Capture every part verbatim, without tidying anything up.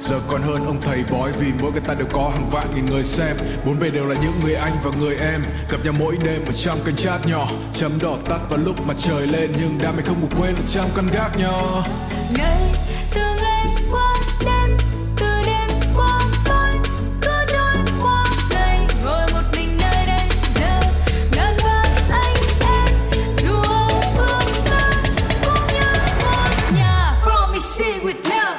Giờ còn hơn ông thầy bói, vì mỗi người ta đều có hàng vạn nghìn người xem. Bốn bề đều là những người anh và người em, gặp nhau mỗi đêm ở trong kênh chat nhỏ. Chấm đỏ tắt vào lúc mặt trời lên, nhưng đam mê không ngủ quên ở trong căn gác nhỏ. Ngày từ ngày qua đêm, từ đêm qua tối, cứ trôi qua ngày, ngồi một mình nơi đây giờ ngân vang anh em. Dù ở phương xa cũng như một nhà. From Michigan with love.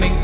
mình